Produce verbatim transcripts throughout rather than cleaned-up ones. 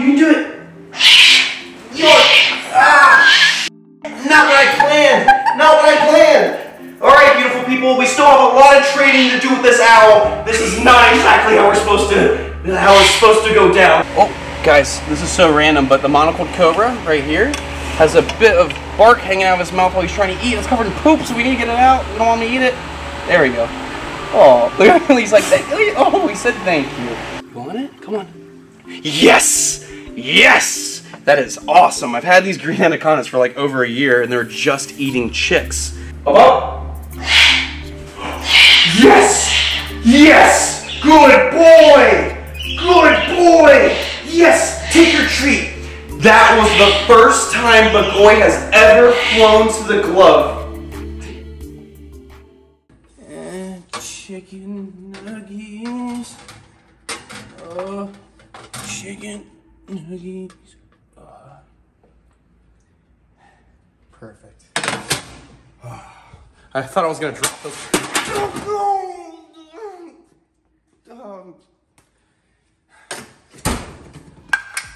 You can do it. Ah, not what I planned. Not what I planned. All right, beautiful people. We still have a lot of training to do with this owl. This is not exactly how we're supposed to. How it's supposed to go down. Oh, guys, this is so random, but the monocled cobra right here has a bit of bark hanging out of his mouth while he's trying to eat. It's covered in poop, so we need to get it out. We don't want him to eat it. There we go. Oh, look at him. He's like, oh, he said thank you. You want it? Come on. Yes! Yes! That is awesome. I've had these green anacondas for like over a year, and they're just eating chicks. Oh! Yes! Yes! Good boy! Good boy! Yes! Take your treat! That was the first time McGoy has ever flown to the glove. And chicken nuggies. Oh, chicken nuggies. Oh. Perfect. Oh, I thought I was gonna drop those. Um.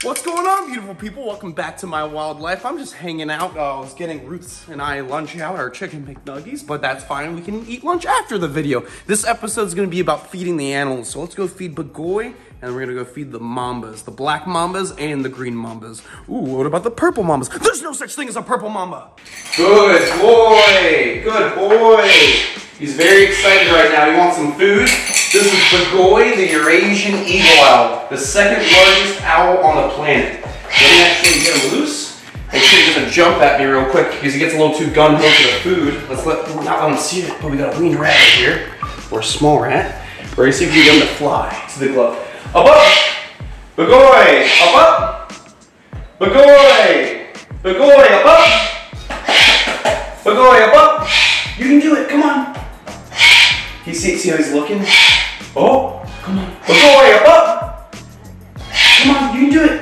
What's going on, beautiful people? Welcome back to my wild life. I'm just hanging out. Uh, I was getting Ruth's and I lunch out, our chicken McNuggies, but that's fine. We can eat lunch after the video. This episode is going to be about feeding the animals. So let's go feed Bagoly, and we're going to go feed the mambas, the black mambas and the green mambas. Ooh, what about the purple mambas? There's no such thing as a purple mamba. Good boy. Good boy. He's very excited right now. He wants some food. This is Bagoly, the Eurasian eagle owl, the second largest owl on the planet. Let me actually get him loose. Make sure he doesn't jump at me real quick because he gets a little too gun ho for the food. Let's let not let him see it, but we got a lean rat right here, or a small rat. We're gonna see if we can get him to fly to the glove. Up up, Bagoly, up up, Bagoly, Bagoly, up up, Bagoly, up up. You can do it. Come on. He see see how he's looking. Oh, come on. Bagoly, up up! Come on, you can do it.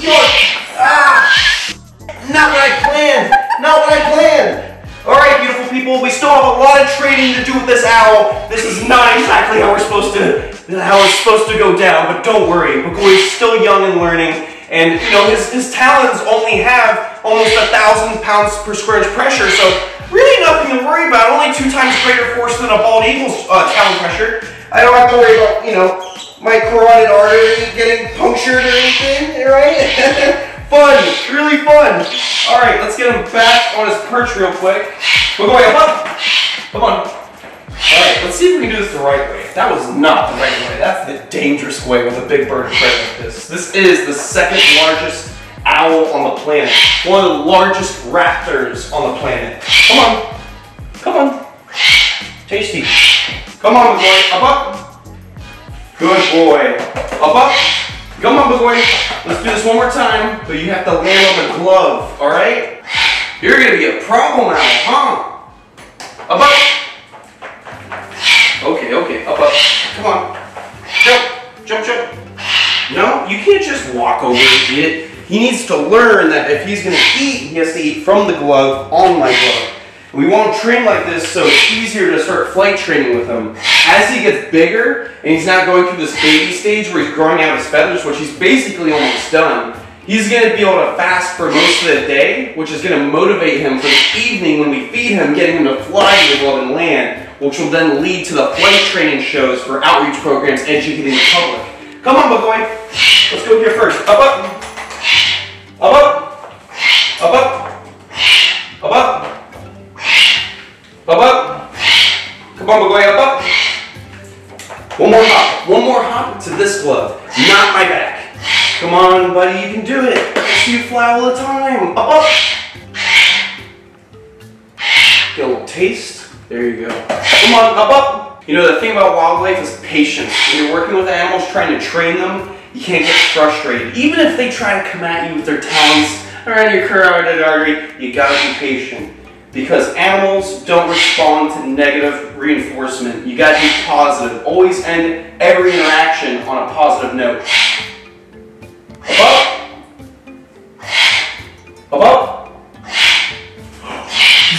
York! Ah! Not what I planned! Not what I planned! Alright, beautiful people, we still have a lot of training to do with this owl. This is not exactly how we're supposed to how it's supposed to go down, but don't worry, Bagoly's still young and learning. And you know, his, his talons only have almost a thousand pounds per square inch pressure, so really nothing to worry about. Only two times greater force than a bald eagle's uh, talon pressure. I don't have to worry about, you know, my carotid artery getting punctured or anything, right? Fun, really fun. All right, let's get him back on his perch real quick. We're going up, up. Come on. All right, let's see if we can do this the right way. That was not the right way. That's the dangerous way with a big bird of prey like this. This is the second largest owl on the planet. One of the largest raptors on the planet. Come on. Come on. Tasty. Come on, Bagoly. Up up. Good boy. Up up. Come on, Bagoly. Let's do this one more time, but you have to land on the glove, all right? You're going to be a problem owl, huh? Up up. Okay, okay. Up up. Come on. Jump. Jump, jump. No, you can't just walk over and eat it. He needs to learn that if he's going to eat, he has to eat from the glove on my glove. We won't train like this, so it's easier to start flight training with him. As he gets bigger, and he's not going through this baby stage where he's growing out his feathers, which he's basically almost done, he's going to be able to fast for most of the day, which is going to motivate him for the evening when we feed him, getting him to fly to the glove and land, which will then lead to the flight training shows for outreach programs educating the public. Come on, Bagoly. Let's go here first. Up, up. Up up, up up, up up, up up, come on Bagoly, up up. One more hop, one more hop to this glove, not my back. Come on buddy, you can do it. I see you fly all the time, up up. Get a little taste, there you go. Come on, up up. You know the thing about wildlife is patience. When you're working with animals, trying to train them, you can't get frustrated. Even if they try to come at you with their talons around your carotid artery, you gotta be patient. Because animals don't respond to negative reinforcement. You gotta be positive. Always end every interaction on a positive note. Up up. Up up.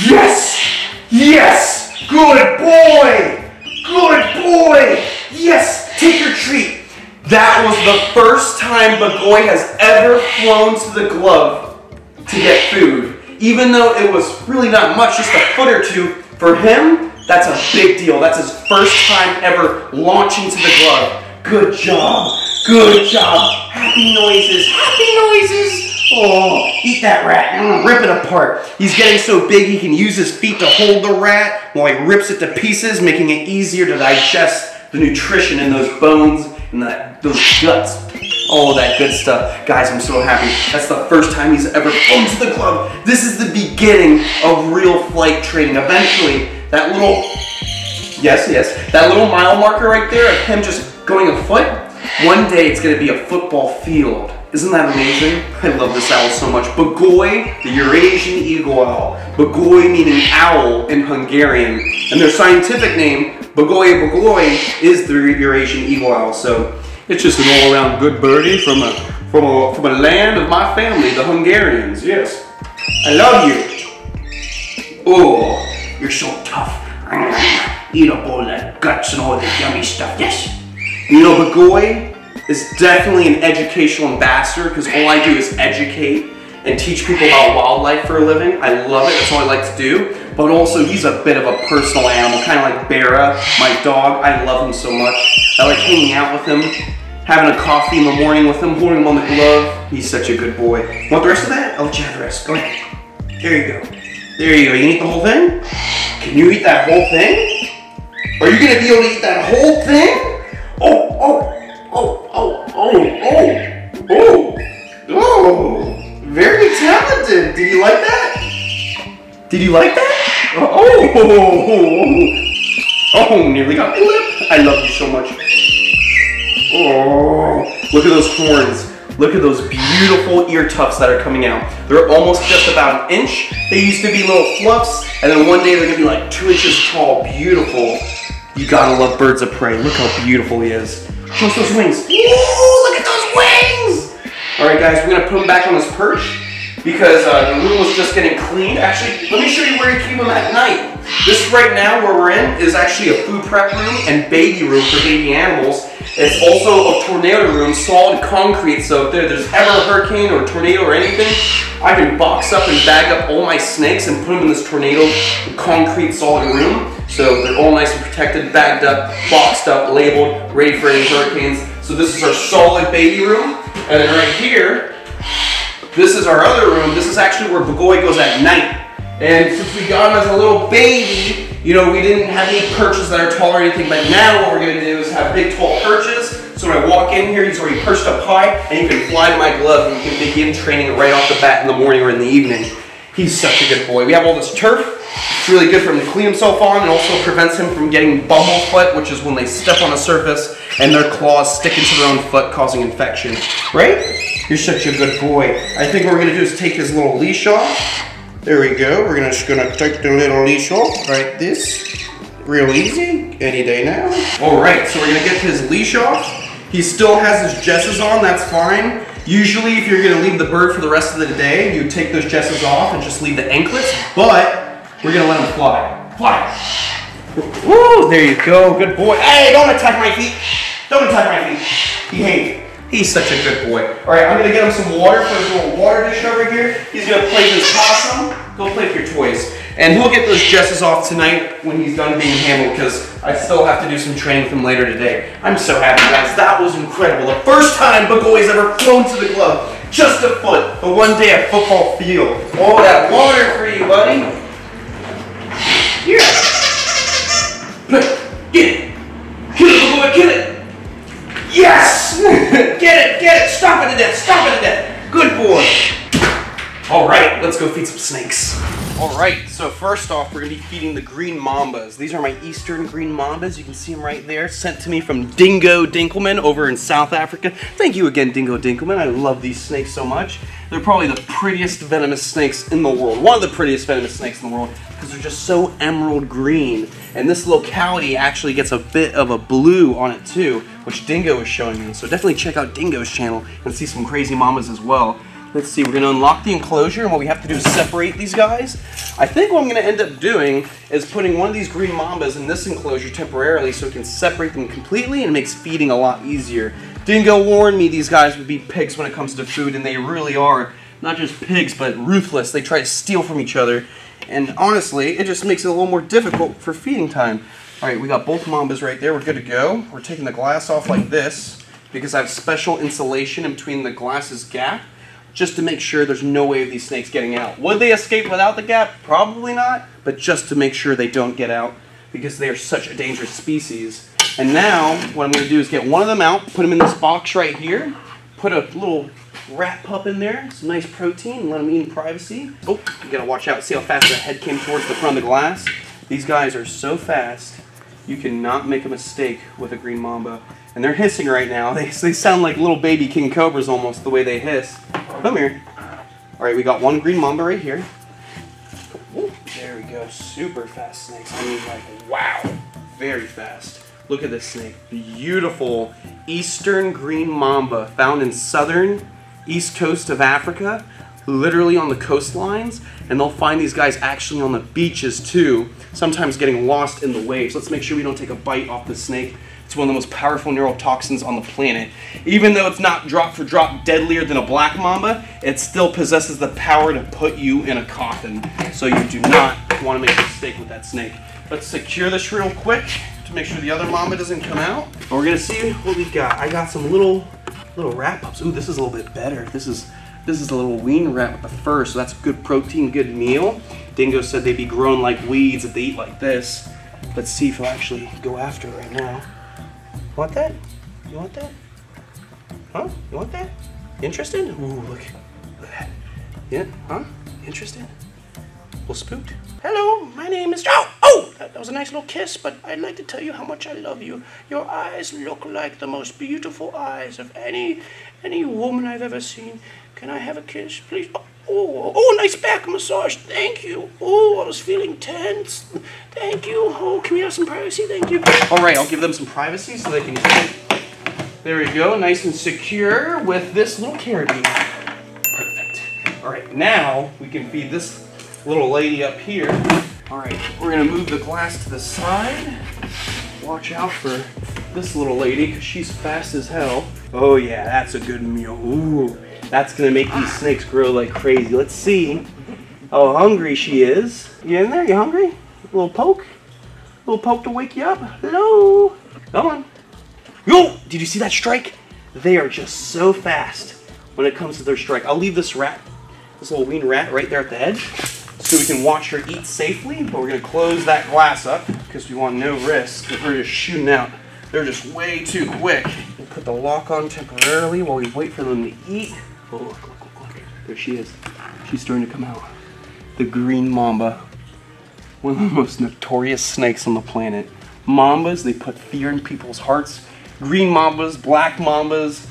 Yes! Yes! Good boy! Good boy! Yes! Take your treat. That That was the first time McGoy has ever flown to the glove to get food. Even though it was really not much, just a foot or two, for him, that's a big deal. That's his first time ever launching to the glove. Good job. Good job. Happy noises. Happy noises. Oh, eat that rat. Mm, rip it apart. He's getting so big he can use his feet to hold the rat while he rips it to pieces, making it easier to digest the nutrition in those bones and that, those guts. All that good stuff. Guys, I'm so happy. That's the first time he's ever flown to the club. This is the beginning of real flight training. Eventually, that little, yes, yes, that little mile marker right there of him just going a foot, one day it's gonna be a football field. Isn't that amazing? I love this owl so much. Bagoly, the Eurasian eagle owl. Bagoly meaning owl in Hungarian. And their scientific name, Bagoly Bagoly, is the Eurasian eagle owl. So it's just an all-around good birdie from a, from, a, from a land of my family, the Hungarians, yes. I love you. Oh, you're so tough. Eat up all that guts and all that yummy stuff, yes. You know, Bagoly is definitely an educational ambassador because all I do is educate and teach people about wildlife for a living. I love it, that's all I like to do. But also, he's a bit of a personal animal, kind of like Bera, my dog. I love him so much. I like hanging out with him, having a coffee in the morning with him, holding him on the glove. He's such a good boy. Want the rest of that? I'll let you have the rest. Go ahead. There you go. There you go. You can eat the whole thing? Can you eat that whole thing? Are you gonna be able to eat that whole thing? Oh, oh, oh, oh, oh, oh, oh, oh. Very talented. Did you like that? Did you like that? Oh, oh, oh, oh, oh, nearly got my lip. I love you so much. Oh, look at those horns. Look at those beautiful ear tufts that are coming out. They're almost just about an inch. They used to be little fluffs, and then one day they're gonna be like two inches tall. Beautiful. You gotta love birds of prey. Look how beautiful he is. Show us those wings. Ooh, look at those wings. All right, guys, we're gonna put him back on his perch, because uh, the room was just getting cleaned. Actually, let me show you where you keep them at night. This right now where we're in is actually a food prep room and baby room for baby animals. It's also a tornado room, solid concrete, so if there, there's ever a hurricane or a tornado or anything, I can box up and bag up all my snakes and put them in this tornado concrete solid room. So they're all nice and protected, bagged up, boxed up, labeled, ready for any hurricanes. So this is our solid baby room. And then right here, this is our other room. This is actually where Bagoly goes at night. And since we got him as a little baby, you know, we didn't have any perches that are tall or anything, but now what we're gonna do is have big tall perches. So when I walk in here, he's already perched up high, and you can fly to my glove and you can begin training right off the bat in the morning or in the evening. He's such a good boy. We have all this turf. It's really good for him to clean himself on and also prevents him from getting bumblefoot, which is when they step on a surface and their claws stick into their own foot, causing infection, right? You're such a good boy. I think what we're gonna do is take his little leash off. There we go. We're gonna, just gonna take the little leash off like this. Real easy, any day now. All right, so we're gonna get his leash off. He still has his jesses on, that's fine. Usually if you're gonna leave the bird for the rest of the day, you take those jesses off and just leave the anklets, but we're gonna let him fly. Fly. Woo, there you go, good boy. Hey, don't attack my feet. Don't attack my feet. Behave. He's such a good boy. All right, I'm gonna get him some water, put his little water dish over here. He's gonna play with his possum. Go play with your toys. And he'll get those jesses off tonight when he's done being handled, because I still have to do some training with him later today. I'm so happy, guys. That was incredible. The first time Bagoly's ever flown to the glove. Just a foot, but one day a football field. All that water for you, buddy. Here. Get it. Get it, Bagoly, get it. Yes! Get it, get it, stop it to death, stop it to death. Good boy. All right, let's go feed some snakes. All right, so first off, we're gonna be feeding the green mambas. These are my eastern green mambas. You can see them right there, sent to me from Dingo Dinkelman over in South Africa. Thank you again, Dingo Dinkelman. I love these snakes so much. They're probably the prettiest venomous snakes in the world. One of the prettiest venomous snakes in the world, because they're just so emerald green. And this locality actually gets a bit of a blue on it too, which Dingo is showing me. So definitely check out Dingo's channel and see some crazy mamas as well. Let's see, we're gonna unlock the enclosure, and what we have to do is separate these guys. I think what I'm gonna end up doing is putting one of these green mambas in this enclosure temporarily so we can separate them completely, and it makes feeding a lot easier. Dingo warned me these guys would be pigs when it comes to food, and they really are. Not just pigs, but ruthless. They try to steal from each other. And honestly, it just makes it a little more difficult for feeding time. Alright, we got both mambas right there. We're good to go. We're taking the glass off like this, because I have special insulation in between the glass's gap, just to make sure there's no way of these snakes getting out. Would they escape without the gap? Probably not, but just to make sure they don't get out, because they are such a dangerous species. And now, what I'm gonna do is get one of them out, put them in this box right here, put a little rat pup in there, some nice protein, let them eat in privacy. Oh, you gotta watch out, see how fast that head came towards the front of the glass? These guys are so fast, you cannot make a mistake with a green mamba. And they're hissing right now. They, they sound like little baby king cobras almost, the way they hiss. Come here. All right, we got one green mamba right here. Ooh, there we go, super fast snakes. I mean, like, wow, very fast. Look at this snake, beautiful eastern green mamba, found in southern east coast of Africa, literally on the coastlines, and they'll find these guys actually on the beaches too, sometimes getting lost in the waves. Let's make sure we don't take a bite off the snake. It's one of the most powerful neurotoxins on the planet. Even though it's not drop for drop deadlier than a black mamba, it still possesses the power to put you in a coffin. So you do not want to make a mistake with that snake. Let's secure this real quick to make sure the other mamba doesn't come out. We're going to see what we got. I got some little little wrap-ups. Ooh, this is a little bit better. This is This is a little ween rat with the fur, so that's good protein, good meal. Dingo said they'd be grown like weeds if they eat like this. Let's see if I'll actually go after it right now. Want that? You want that? Huh? You want that? Interested? Ooh, look. Look at that. Yeah, huh? Interested? A little spooked? Hello, my name is... Oh! Oh! That was a nice little kiss, but I'd like to tell you how much I love you. Your eyes look like the most beautiful eyes of any any woman I've ever seen. Can I have a kiss, please? Oh, oh, oh, nice back massage. Thank you. Oh, I was feeling tense. Thank you. Oh, can we have some privacy? Thank you. All right, I'll give them some privacy so they can get it. There we go, nice and secure with this little carabiner. Perfect. All right, now we can feed this little lady up here. All right, we're gonna move the glass to the side. Watch out for this little lady, because she's fast as hell. Oh yeah, that's a good meal. Ooh. That's gonna make these snakes grow like crazy. Let's see how hungry she is. You in there? You hungry? A little poke? A little poke to wake you up? Hello? Come on. Yo! Did you see that strike? They are just so fast when it comes to their strike. I'll leave this rat, this little ween rat right there at the edge so we can watch her eat safely, but we're gonna close that glass up because we want no risk if we're just shooting out. They're just way too quick. We'll put the lock on temporarily while we wait for them to eat. Oh, look, look, look, look. There she is. She's starting to come out. The green mamba. One of the most notorious snakes on the planet. Mambas, they put fear in people's hearts. Green mambas, black mambas,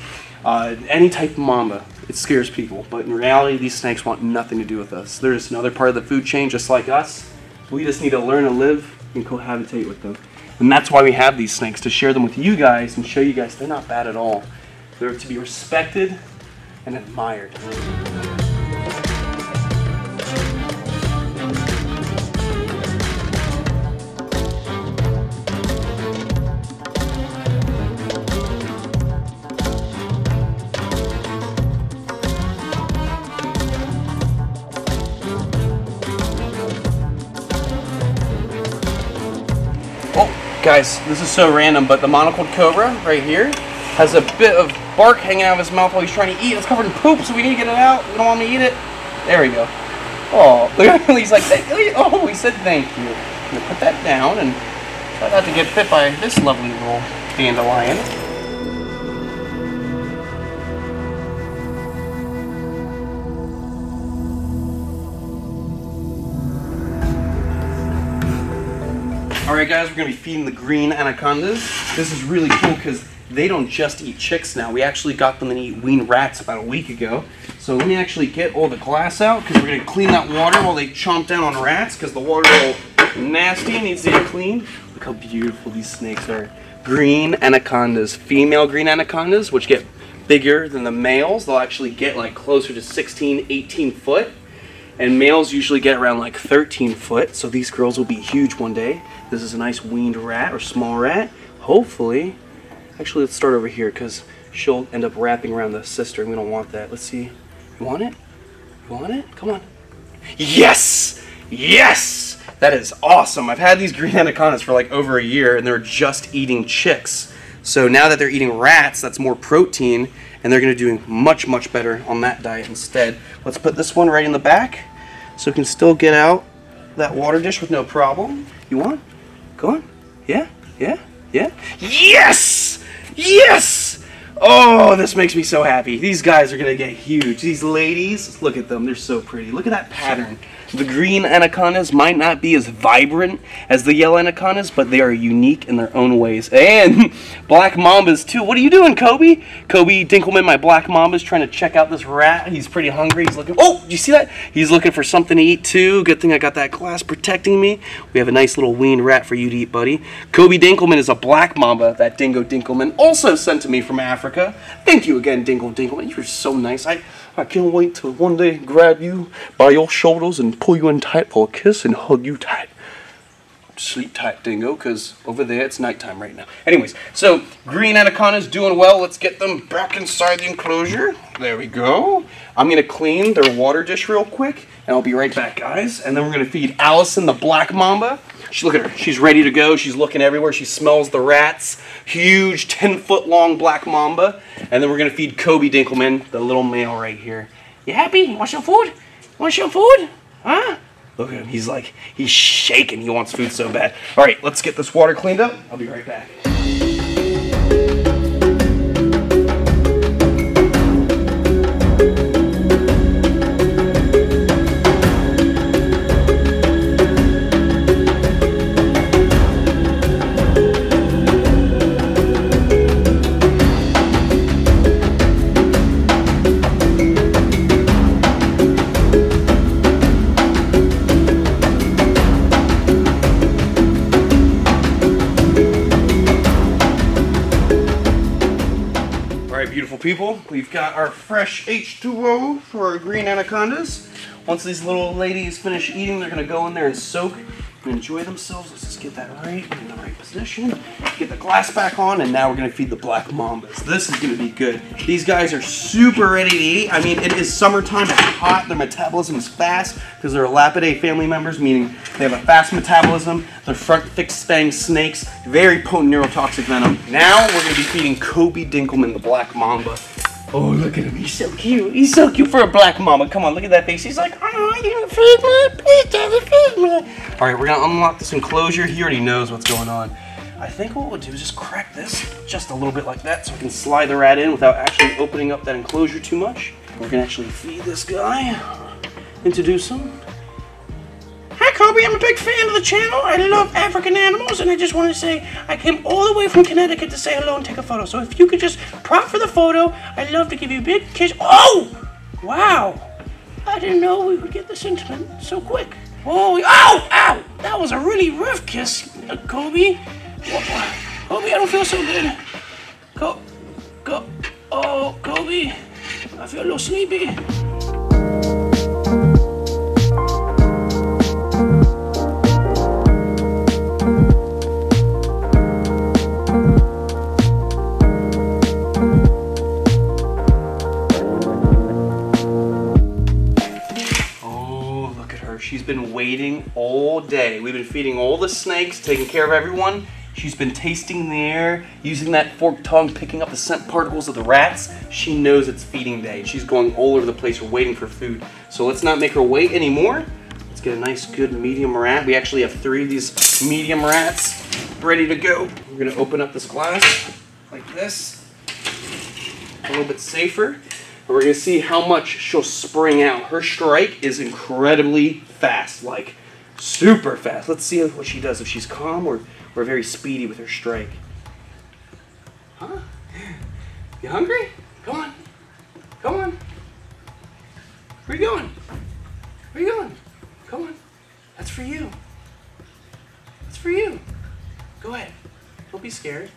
uh, any type of mamba. It scares people, but in reality, these snakes want nothing to do with us. They're just another part of the food chain, just like us. We just need to learn to live and cohabitate with them. And that's why we have these snakes, to share them with you guys and show you guys they're not bad at all. They're to be respected and admired. Oh, guys, this is so random, but the monocled cobra right here has a bit of bark hanging out of his mouth while he's trying to eat. It's covered in poop, so we need to get it out. We don't want him to eat it. There we go. Oh, he's like, oh, he said thank you. I'm going to put that down and try not to get bit by this lovely little dandelion. Alright guys, we're going to be feeding the green anacondas. This is really cool because they don't just eat chicks now. We actually got them to eat ween rats about a week ago. So let me actually get all the glass out because we're going to clean that water while they chomp down on rats because the water is all nasty and needs to get cleaned. Look how beautiful these snakes are. Green anacondas, female green anacondas, which get bigger than the males. They'll actually get like closer to sixteen, eighteen foot. And males usually get around like thirteen foot. So these girls will be huge one day. This is a nice weaned rat or small rat, hopefully. Actually, let's start over here because she'll end up wrapping around the sister, and we don't want that. Let's see. You want it? You want it? Come on. Yes! Yes! That is awesome. I've had these green anacondas for like over a year, and they're just eating chicks. So now that they're eating rats, that's more protein, and they're going to do much, much better on that diet instead. Let's put this one right in the back so it can still get out that water dish with no problem. You want? Go on. Yeah, yeah, yeah. Yes! Yes! Oh, this makes me so happy. These guys are going to get huge. These ladies, look at them. They're so pretty. Look at that pattern. The green anacondas might not be as vibrant as the yellow anacondas, but they are unique in their own ways. And black mambas, too. What are you doing, Kobe? Kobe Dinkelman, my black mamba, is trying to check out this rat. He's pretty hungry. He's looking. Oh, you see that? He's looking for something to eat, too. Good thing I got that glass protecting me. We have a nice little weaned rat for you to eat, buddy. Kobe Dinkelman is a black mamba that Dingo Dinkelman also sent to me from Africa. Thank you again, Dingo Dinkelman. You're so nice. I... I can't wait to one day grab you by your shoulders and pull you in tight for a kiss and hug you tight. Sleep tight, Dingo, because over there it's nighttime right now. Anyways, so green anacondas doing well. Let's get them back inside the enclosure. There we go. I'm going to clean their water dish real quick, and I'll be right back, guys. And then we're going to feed Allison, the black mamba. She, look at her. She's ready to go. She's looking everywhere. She smells the rats. Huge ten-foot-long black mamba. And then we're going to feed Kobe Dinkelman, the little male right here. You happy? You want some food? You want some food? Huh? Look at him. He's like, he's shaking. He wants food so bad. All right, let's get this water cleaned up. I'll be right back. People, we've got our fresh H two O for our green anacondas. Once these little ladies finish eating, they're gonna go in there and soak and enjoy themselves. Let's just get that right in the right position. Get the glass back on, and now we're gonna feed the black mambas. This is gonna be good. These guys are super ready to eat. I mean, it is summertime, it's hot, their metabolism is fast because they're Elapidae family members, meaning they have a fast metabolism. Their front thick fanged snakes, very potent neurotoxic venom. Now we're gonna be feeding Kobe Dinkelman, the black mamba. Oh, look at him, he's so cute. He's so cute for a black mamba. Come on, look at that face. He's like, oh, you don't feed me, please don't feed me. All right, we're gonna unlock this enclosure. He already knows what's going on. I think what we'll do is just crack this just a little bit like that so we can slide the rat in without actually opening up that enclosure too much. We're gonna actually feed this guy, introduce him. Hi Kobe, I'm a big fan of the channel. I love African animals, and I just want to say I came all the way from Connecticut to say hello and take a photo. So if you could just prop for the photo, I'd love to give you a big kiss. Oh! Wow! I didn't know we would get this intimate so quick. Oh! Ow! Ow! That was a really rough kiss, Kobe. Kobe, I don't feel so good. Go, go, oh, Kobe, I feel a little sleepy. She's been waiting all day. We've been feeding all the snakes, taking care of everyone. She's been tasting the air, using that forked tongue, picking up the scent particles of the rats. She knows it's feeding day. She's going all over the place waiting for food. So let's not make her wait anymore. Let's get a nice, good medium rat. We actually have three of these medium rats ready to go. We're gonna open up this glass like this, a little bit safer. We're going to see how much she'll spring out. Her strike is incredibly fast, like super fast. Let's see what she does, if she's calm or, or very speedy with her strike. Huh? You hungry? Come on. Come on. Where are you going? Where are you going? Come on. That's for you. That's for you. Go ahead. Don't be scared.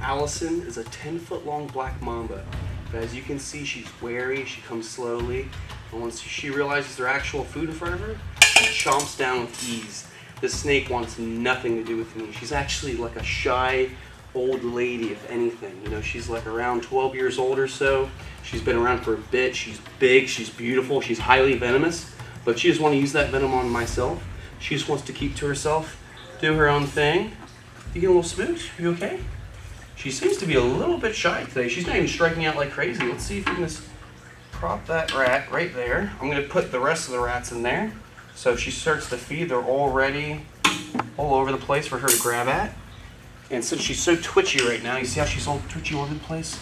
Allison is a ten-foot-long black mamba. But as you can see, she's wary, she comes slowly, and once she realizes there's actual food in front of her, she chomps down with ease. This snake wants nothing to do with me. She's actually like a shy, old lady, if anything. You know, she's like around twelve years old or so. She's been around for a bit. She's big, she's beautiful, she's highly venomous, but she doesn't want to use that venom on myself. She just wants to keep to herself, do her own thing. You get a little smooch? You okay? She seems to be a little bit shy today. She's not even striking out like crazy. Let's see if we can just prop that rat right there. I'm gonna put the rest of the rats in there. So if she starts to feed, they're already all over the place for her to grab at. And since she's so twitchy right now, you see how she's all twitchy all over the place?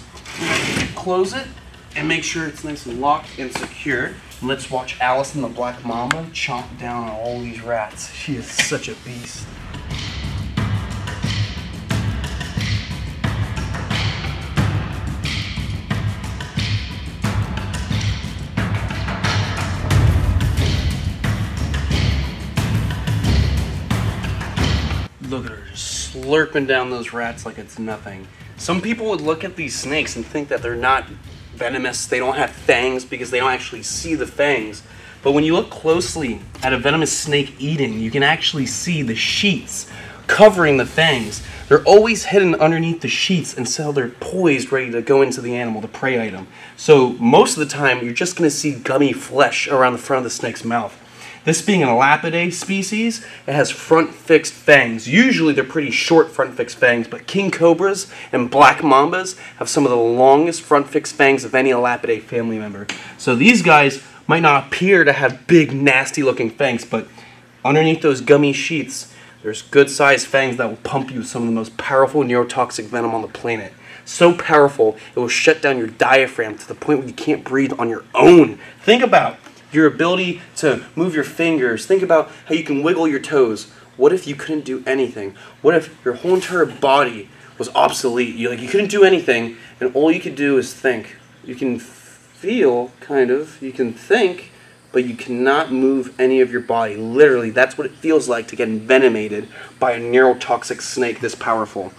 Close it and make sure it's nice and locked and secure. And let's watch Allison, the black mama, chomp down on all these rats. She is such a beast. Look at her, just slurping down those rats like it's nothing. Some people would look at these snakes and think that they're not venomous, they don't have fangs because they don't actually see the fangs. But when you look closely at a venomous snake eating, you can actually see the sheaths covering the fangs. They're always hidden underneath the sheaths, and so they're poised, ready to go into the animal, the prey item. So most of the time, you're just gonna see gummy flesh around the front of the snake's mouth. This being an Elapidae species, it has front-fixed fangs. Usually they're pretty short front-fixed fangs, but king cobras and black mambas have some of the longest front-fixed fangs of any Elapidae family member. So these guys might not appear to have big, nasty-looking fangs, but underneath those gummy sheaths, there's good-sized fangs that will pump you with some of the most powerful neurotoxic venom on the planet. So powerful, it will shut down your diaphragm to the point where you can't breathe on your own. Think about your ability to move your fingers. Think about how you can wiggle your toes. What if you couldn't do anything? What if your whole entire body was obsolete? You like you couldn't do anything, and all you could do is think. You can feel, kind of. You can think, but you cannot move any of your body. Literally, that's what it feels like to get envenomated by a neurotoxic snake this powerful.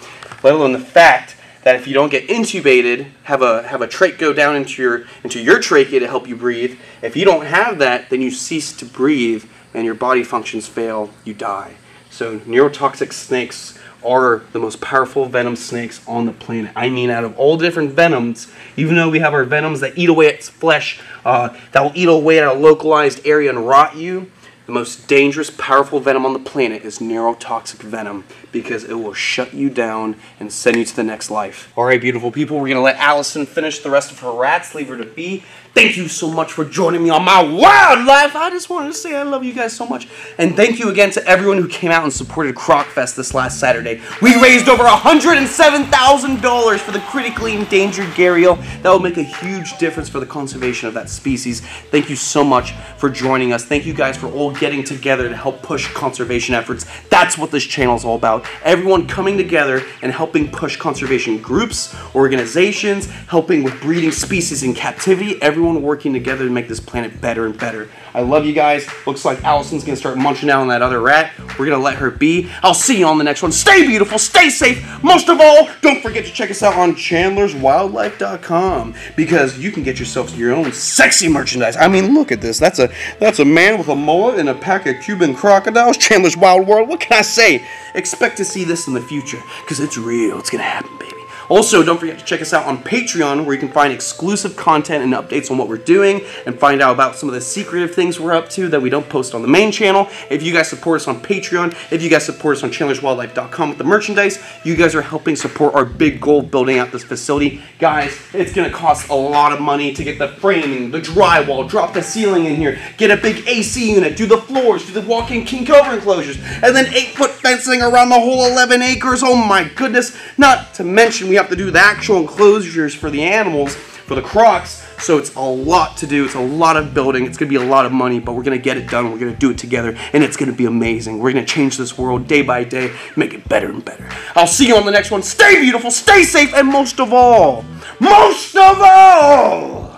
Let alone the fact that if you don't get intubated, have a have a trach go down into your into your trachea to help you breathe. If you don't have that, then you cease to breathe and your body functions fail, you die. So neurotoxic snakes are the most powerful venom snakes on the planet. I mean, out of all different venoms, even though we have our venoms that eat away at flesh, uh, that will eat away at a localized area and rot you, the most dangerous, powerful venom on the planet is neurotoxic venom because it will shut you down and send you to the next life. All right, beautiful people, we're gonna let Allison finish the rest of her rats, leave her to be. Thank you so much for joining me on my wild life. I just wanted to say I love you guys so much. And thank you again to everyone who came out and supported CrocFest this last Saturday. We raised over one hundred seven thousand dollars for the critically endangered gharial. That will make a huge difference for the conservation of that species. Thank you so much for joining us. Thank you guys for all getting together to help push conservation efforts. That's what this channel is all about. Everyone coming together and helping push conservation groups, organizations, helping with breeding species in captivity, everyone working together to make this planet better and better. I love you guys. Looks like Allison's gonna start munching out on that other rat. We're gonna let her be. I'll see you on the next one. Stay beautiful, stay safe. Most of all, don't forget to check us out on chandlers wildlife dot com because you can get yourself your own sexy merchandise. I mean, look at this. That's a, that's a man with a mullet and a pack of Cuban crocodiles. Chandler's Wild World, what can I say? Expect to see this in the future, because it's real. It's gonna happen, baby. Also, don't forget to check us out on Patreon, where you can find exclusive content and updates on what we're doing, and find out about some of the secretive things we're up to that we don't post on the main channel. If you guys support us on Patreon, if you guys support us on chandlers wildlife dot com with the merchandise, you guys are helping support our big goal building out this facility. Guys, it's gonna cost a lot of money to get the framing, the drywall, drop the ceiling in here, get a big A C unit, do the floors, do the walk-in king cobra enclosures, and then eight-foot fencing around the whole eleven acres. Oh my goodness, not to mention we We have to do the actual enclosures for the animals, for the crocs, so it's a lot to do. It's a lot of building. It's gonna be a lot of money, but we're gonna get it done. We're gonna do it together, and it's gonna be amazing. We're gonna change this world day by day, make it better and better. I'll see you on the next one. Stay beautiful, stay safe, and most of all, most of all,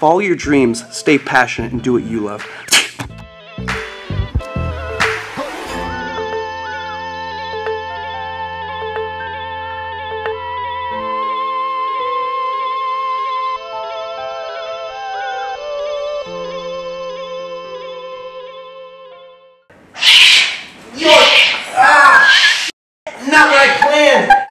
follow your dreams, stay passionate, and do what you love.